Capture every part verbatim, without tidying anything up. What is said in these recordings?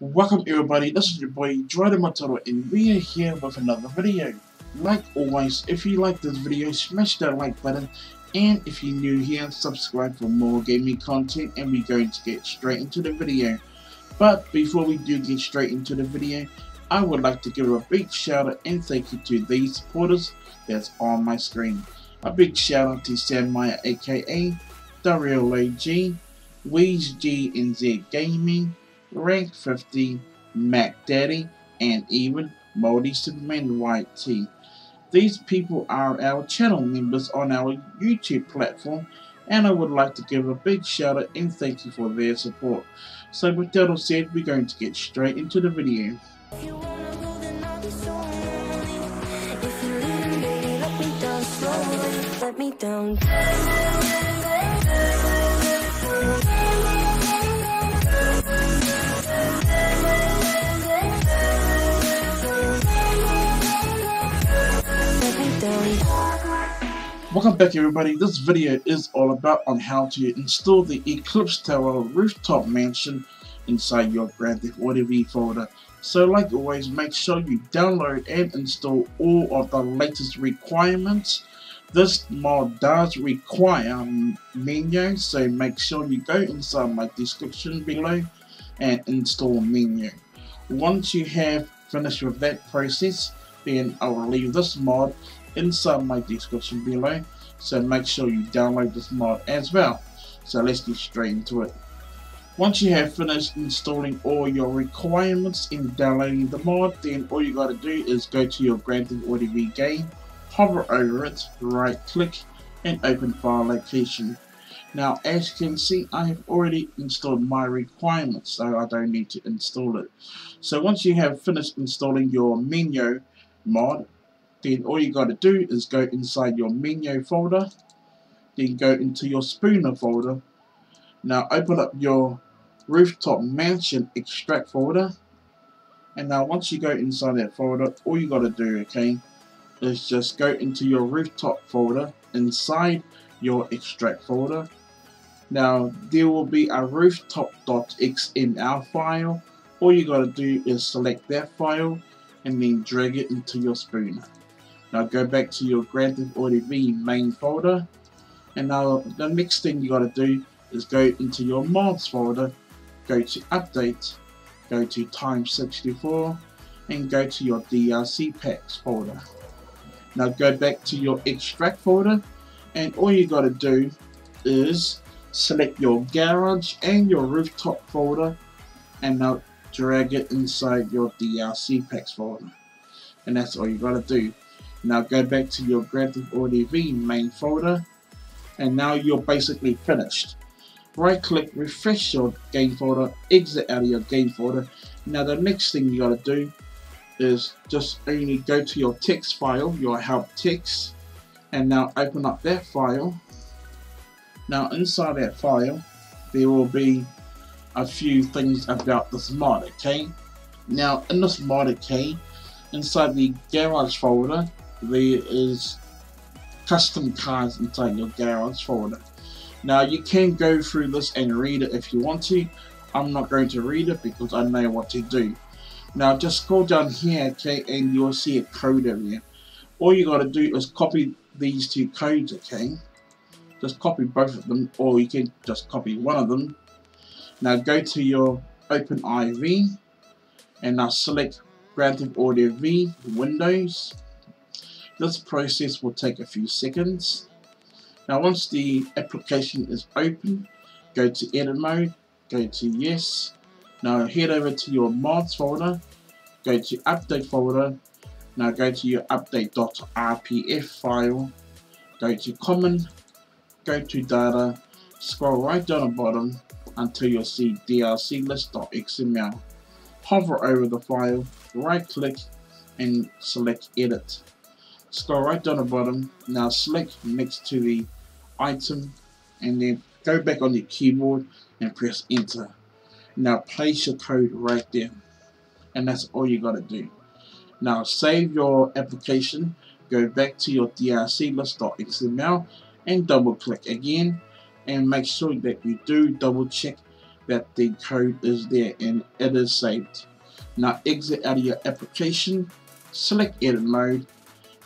Welcome everybody, this is your boy Dryder Mataroa and we are here with another video. Like always, if you like this video, smash that like button, and if you're new here, subscribe for more gaming content, and we're going to get straight into the video. But before we do get straight into the video, I would like to give a big shout out and thank you to these supporters that's on my screen. A big shout out to Sam Maya aka D R C List, Weez G and Z Gaming, Rank fifty, Mac Daddy, and even Moldy Superman Y T. These people are our channel members on our YouTube platform, and I would like to give a big shout out and thank you for their support. So with that all said, we're going to get straight into the video. Let me down. Welcome back everybody, this video is all about on how to install the Eclipse Tower Rooftop Mansion inside your Grand Theft Auto V folder. So like always, make sure you download and install all of the latest requirements. This mod does require menu, so make sure you go inside my description below and install menu. Once you have finished with that process, then I will leave this mod inside my description below, so make sure you download this mod as well. So let's get straight into it. Once you have finished installing all your requirements and downloading the mod, then all you gotta do is go to your Grand Theft Auto V game, hover over it, right click, and open file location. Now as you can see, I have already installed my requirements, so I don't need to install it. So once you have finished installing your menu mod, then all you got to do is go inside your menu folder, then go into your Spooner folder. Now open up your Rooftop Mansion extract folder, and now once you go inside that folder, all you got to do, okay, is just go into your Rooftop folder inside your extract folder. Now there will be a rooftop dot X M L file. All you got to do is select that file and then drag it into your Spooner. Now go back to your Grand Theft Auto V main folder, and now the next thing you gotta do is go into your mods folder, go to update, go to time sixty-four, and go to your D R C packs folder. Now go back to your extract folder, and all you gotta do is select your garage and your rooftop folder, and now drag it inside your D R C packs folder. And that's all you gotta do. Now go back to your Grand Theft Auto V main folder, and now you're basically finished. Right click, refresh your game folder, exit out of your game folder. Now the next thing you gotta do is just only go to your text file, your help text, and now open up that file. Now inside that file, there will be a few things about this mod, okay? Now in this mod, okay, inside the garage folder, there is custom cars inside your garage folder. Now you can go through this and read it if you want to. I'm not going to read it because I know what to do. Now just scroll down here, okay, and you'll see a code over here. All you gotta do is copy these two codes, okay? Just copy both of them, or you can just copy one of them. Now go to your OpenIV, and now select Grand Theft Auto V Windows. This process will take a few seconds. Now once the application is open, go to edit mode, go to yes. Now head over to your mods folder, go to update folder, now go to your update dot R P F file, go to common, go to data, scroll right down the bottom until you'll see D L C list dot X M L. Hover over the file, right click, and select edit. Scroll right down the bottom, now select next to the item, and then go back on your keyboard and press enter. Now place your code right there, and that's all you gotta do. Now save your application, go back to your D R C list dot X M L and double click again, and make sure that you do double check that the code is there and it is saved. Now exit out of your application, select edit mode,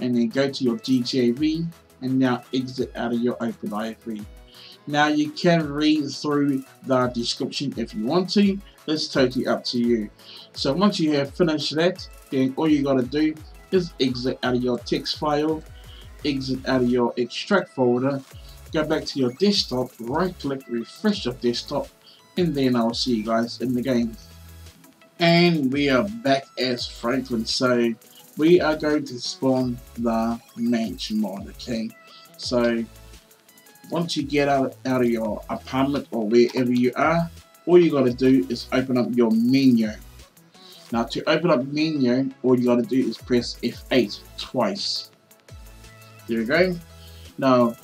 and then go to your G T A V, and now exit out of your OpenIV. Now you can read through the description if you want to, it's totally up to you. So once you have finished that, then all you gotta do is exit out of your text file, exit out of your extract folder, go back to your desktop, right click, refresh your desktop, and then I'll see you guys in the game. And we are back as Franklin, so we are going to spawn the mansion mod, okay? So once you get out, out of your apartment or wherever you are, all you gotta do is open up your menu. Now to open up menu, all you gotta do is press F eight twice. There we go. Now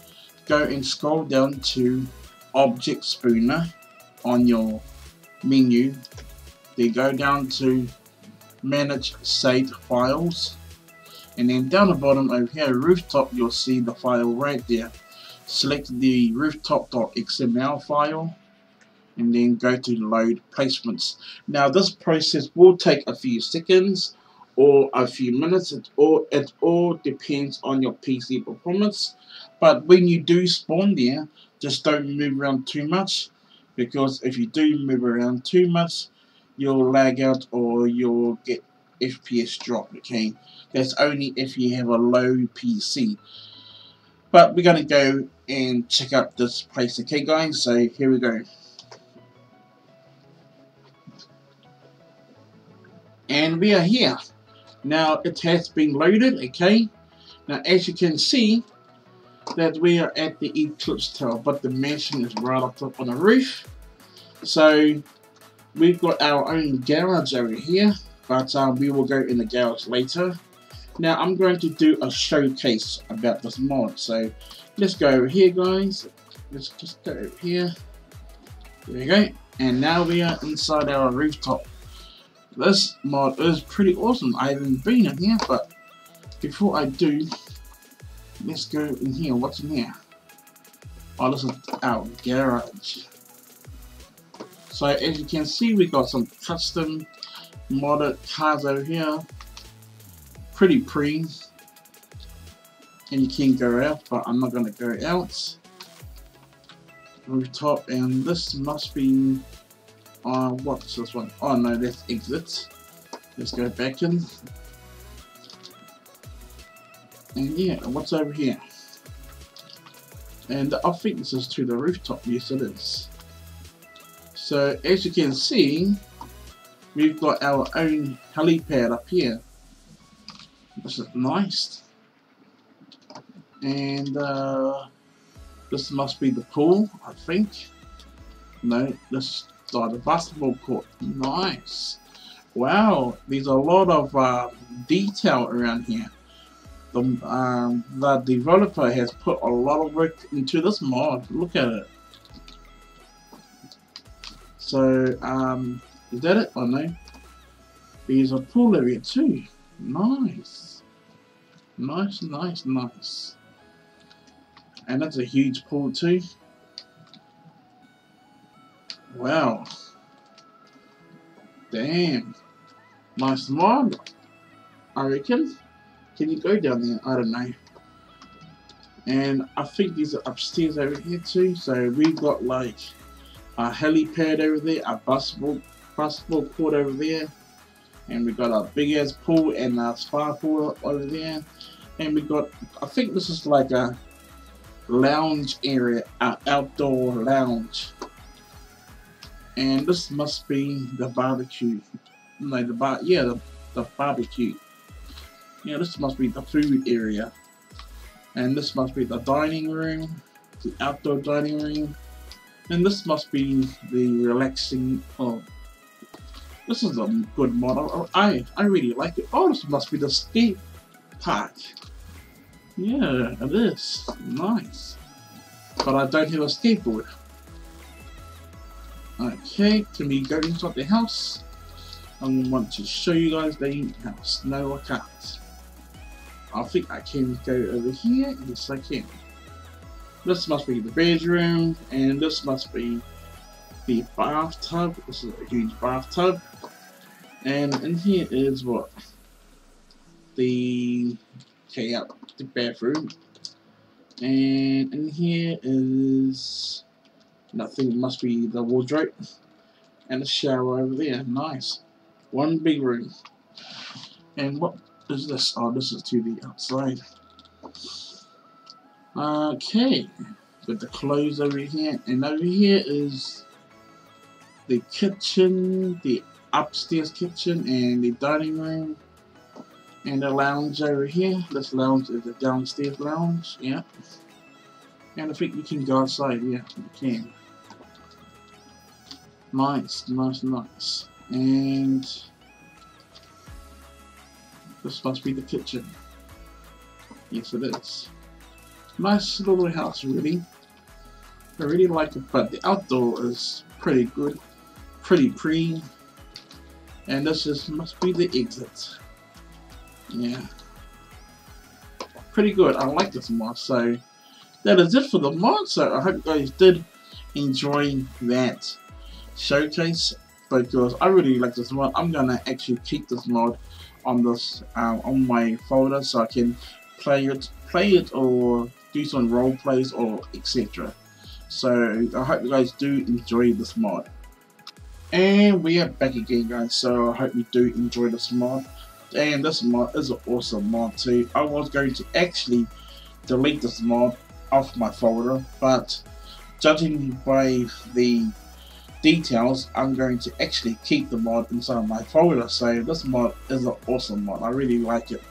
go and scroll down to Object Spooner on your menu. Then go down to Manage Saved Files, and then down the bottom over here, Rooftop, you'll see the file right there. Select the rooftop dot X M L file and then go to Load Placements. Now this process will take a few seconds or a few minutes. It all, it all depends on your P C performance, but when you do spawn there, just don't move around too much, because if you do move around too much, you'll lag out or you'll get F P S drop, okay? That's only if you have a low P C. But we're gonna go and check out this place, okay guys? So here we go. And we are here. Now it has been loaded, okay? Now as you can see that we are at the Eclipse Tower, but the mansion is right up top on the roof. So we've got our own garage over here, but uh, we will go in the garage later. Now I'm going to do a showcase about this mod, so let's go over here guys. Let's just go over here. There we go. And now we are inside our rooftop. This mod is pretty awesome. I haven't been in here, but before I do, let's go in here. What's in here? Oh, this is our garage. So as you can see, we got some custom modded cars over here, pretty pretty, and you can go out, but I'm not going to go out. Rooftop, and this must be, uh, what's this one? Oh no, that's exit. Let's go back in, and yeah, what's over here? And I think this is to the rooftop, yes it is. So as you can see, we've got our own helipad up here. This is nice. And uh, this must be the pool, I think. No, this is uh, the basketball court. Nice. Wow, there's a lot of uh, detail around here. The, um, the developer has put a lot of work into this mod. Look at it. So, um, is that it? Oh no. There's a pool area too. Nice. Nice, nice, nice. And that's a huge pool too. Wow. Damn. Nice mod, I reckon. Can you go down there? I don't know. And I think these are upstairs over here too. So we've got like a helipad over there, a basketball, basketball court over there, and we got a big ass pool and a spa pool over there, and we got, I think this is like a lounge area, an outdoor lounge, and this must be the barbecue, no the bar, yeah the, the barbecue, yeah this must be the food area, and this must be the dining room, the outdoor dining room. And this must be the relaxing, oh, this is a good model, I, I really like it. Oh, this must be the skate park. Yeah, it is, nice. But I don't have a skateboard. Okay, can we go inside the house? I want to show you guys the house. No, I can't. I think I can go over here, yes I can. This must be the bedroom, and this must be the bathtub. This is a huge bathtub, and in here is what the okay, yeah, the bathroom, and in here is nothing. Must be the wardrobe and a shower over there. Nice, one big room. And what is this? Oh, this is to the outside. Okay, with the clothes over here, and over here is the kitchen, the upstairs kitchen, and the dining room, and the lounge over here. This lounge is the downstairs lounge, yeah. And I think you can go outside, yeah, you can. Nice, nice, nice. And this must be the kitchen. Yes, it is. Nice little house, really. I really like it, but the outdoor is pretty good, pretty green. And this is must be the exit. Yeah, pretty good. I like this mod. So that is it for the mod. So I hope you guys did enjoy that showcase, because I really like this mod. I'm gonna actually keep this mod on this um, on my folder so I can play it, play it or do some role plays or et cetera. So I hope you guys do enjoy this mod. And we are back again, guys. So I hope you do enjoy this mod. And this mod is an awesome mod too. I was going to actually delete this mod off my folder, but judging by the details, I'm going to actually keep the mod inside my folder. So this mod is an awesome mod. I really like it.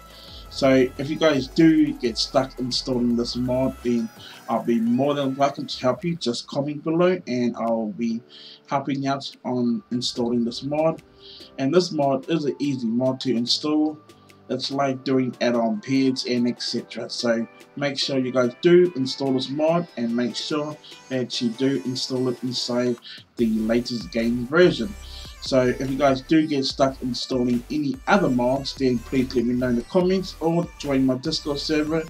So if you guys do get stuck installing this mod, then I'll be more than welcome to help you. Just comment below and I'll be helping out on installing this mod. And this mod is an easy mod to install. It's like doing add-on pairs and et cetera. So make sure you guys do install this mod, and make sure that you do install it inside the latest game version. So if you guys do get stuck installing any other mods, then please let me know in the comments or join my Discord server,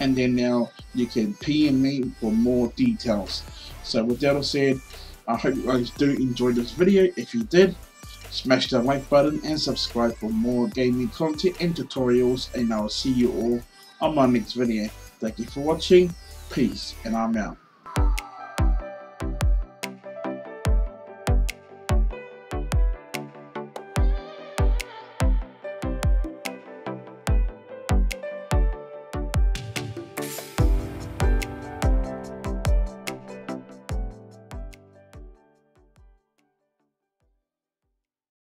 and then now you can P M me for more details. So with that all said, I hope you guys do enjoy this video. If you did, smash that like button and subscribe for more gaming content and tutorials, and I'll see you all on my next video. Thank you for watching, peace, and I'm out.